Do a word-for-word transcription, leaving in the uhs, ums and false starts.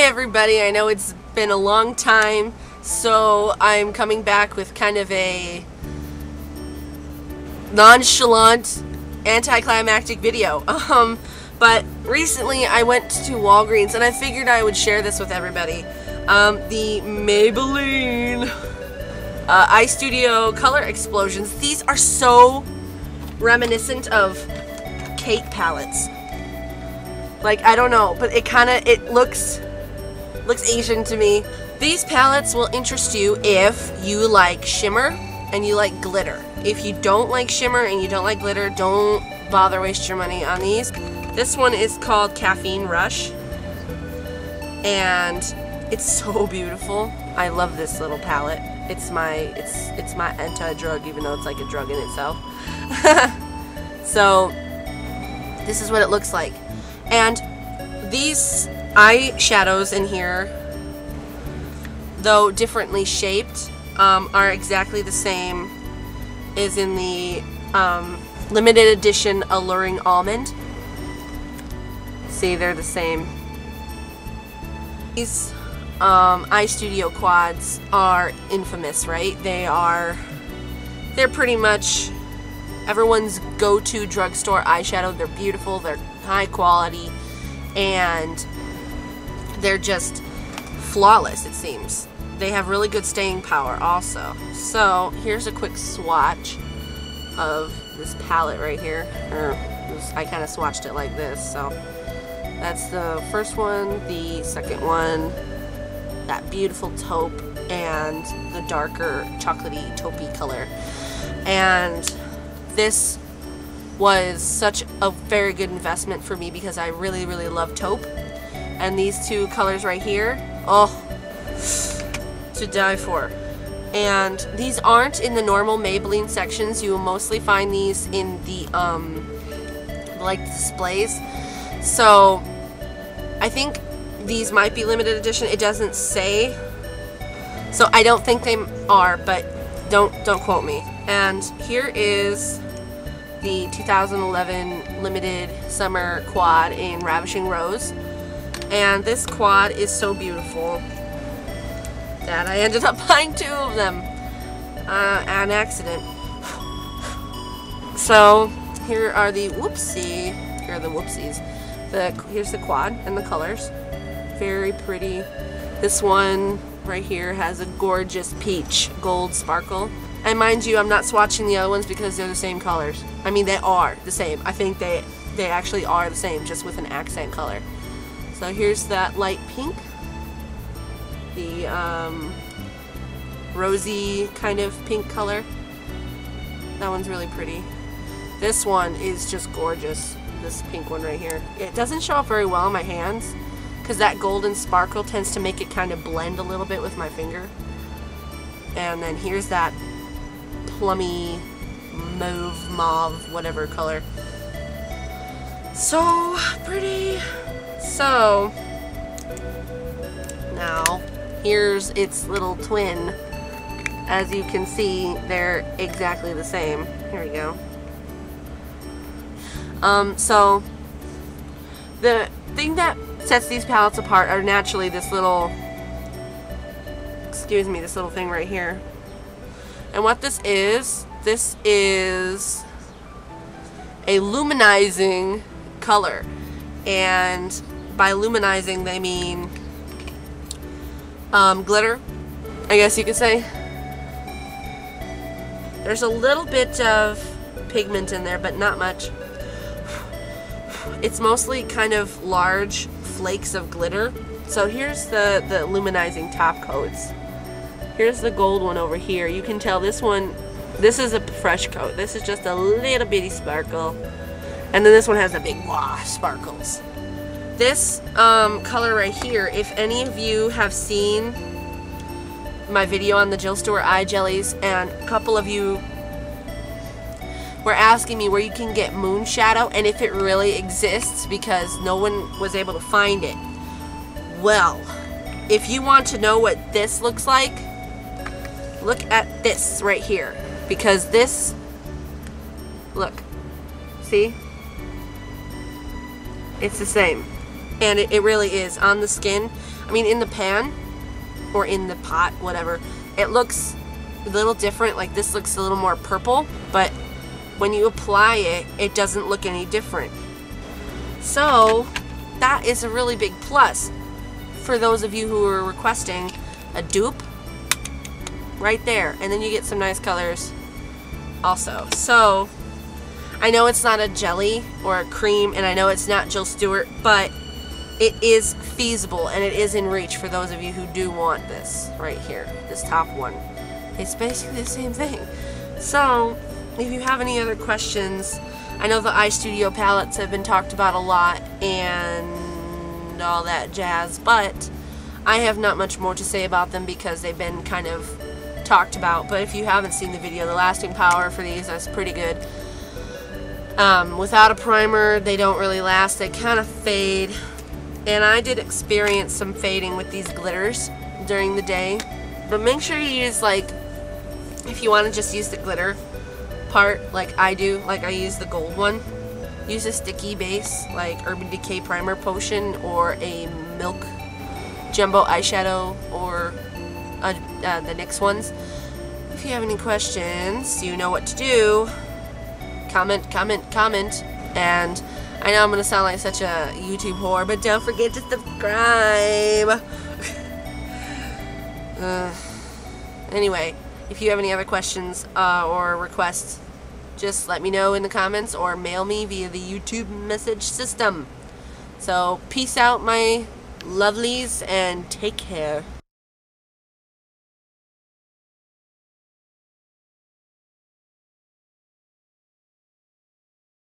Hi everybody, I know it's been a long time, so I'm coming back with kind of a nonchalant, anticlimactic video. Um, but recently I went to Walgreens and I figured I would share this with everybody. Um, the Maybelline uh, Eye Studio Color Explosions. These are so reminiscent of cake palettes. Like, I don't know, but it kind of, it looks, looks Asian to me. These palettes will interest you if you like shimmer and you like glitter. If you don't like shimmer and you don't like glitter, don't bother waste your money on these. This one is called Caffeine Rush, and it's so beautiful. I love this little palette. It's my, it's, it's my anti-drug, even though it's like a drug in itself. So, this is what it looks like. And these eyeshadows in here, though differently shaped, um, are exactly the same as in the um, limited edition Alluring Almond. See, they're the same. These um, Eye Studio Quads are infamous, right? They are, they're pretty much everyone's go-to drugstore eyeshadow. They're beautiful, they're high quality, and they're just flawless, it seems. They have really good staying power also. So here's a quick swatch of this palette right here. Or I kind of swatched it like this. So that's the first one, the second one, that beautiful taupe, and the darker chocolatey taupey color. And this was such a very good investment for me because I really, really love taupe. And these two colors right here, oh, to die for. And these aren't in the normal Maybelline sections. You will mostly find these in the, um, like, displays. So, I think these might be limited edition. It doesn't say. So, I don't think they are, but don't, don't quote me. And here is the two thousand eleven limited summer quad in Ravishing Rose, and this quad is so beautiful that I ended up buying two of them uh, an accident. So here are the whoopsie here are the whoopsies the here's the quad and the colors. Very pretty. This one right here has a gorgeous peach gold sparkle. And mind you, I'm not swatching the other ones because they're the same colors. I mean, they are the same. I think they they actually are the same, just with an accent color. So here's that light pink, the um, rosy kind of pink color. That one's really pretty. This one is just gorgeous, this pink one right here. It doesn't show up very well on my hands because that golden sparkle tends to make it kind of blend a little bit with my finger. And then here's that plummy mauve, mauve, whatever color. So pretty. So now here's its little twin. As you can see, they're exactly the same. Here we go. Um, so the thing that sets these palettes apart are naturally this little, excuse me, this little thing right here. And what this is, this is a luminizing color. And by luminizing, they mean um, glitter, I guess you could say. There's a little bit of pigment in there, but not much. It's mostly kind of large flakes of glitter. So here's the, the luminizing top coats. Here's the gold one over here. You can tell this one, this is a fresh coat. This is just a little bitty sparkle. And then this one has a big wah sparkles. This um, color right here, if any of you have seen my video on the Jill Stuart eye jellies, and a couple of you were asking me where you can get Moon Shadow and if it really exists because no one was able to find it. Well, if you want to know what this looks like, look at this right here, because this, look, see, it's the same. And it, it really is on the skin. I mean, in the pan or in the pot, whatever, it looks a little different. Like this looks a little more purple, but when you apply it, it doesn't look any different. So that is a really big plus for those of you who are requesting a dupe right there. And then you get some nice colors also. So I know it's not a jelly or a cream, and I know it's not Jill Stuart, but it is feasible and it is in reach for those of you who do want this right here, this top one. It's basically the same thing. So if you have any other questions, I know the Eye Studio palettes have been talked about a lot and all that jazz, but I have not much more to say about them because they've been kind of talked about. But if you haven't seen the video, the lasting power for these is pretty good. Um, without a primer, they don't really last. They kind of fade. And I did experience some fading with these glitters during the day. But make sure you use, like, if you want to just use the glitter part like I do, like I use the gold one, use a sticky base like Urban Decay Primer Potion or a Milk Jumbo Eyeshadow or a, uh, the NYX ones. If you have any questions, you know what to do. Comment, comment, comment. And I know I'm going to sound like such a YouTube whore, but don't forget to subscribe. uh, anyway. If you have any other questions uh, or requests, just let me know in the comments or mail me via the YouTube message system. So peace out, my lovelies, and take care.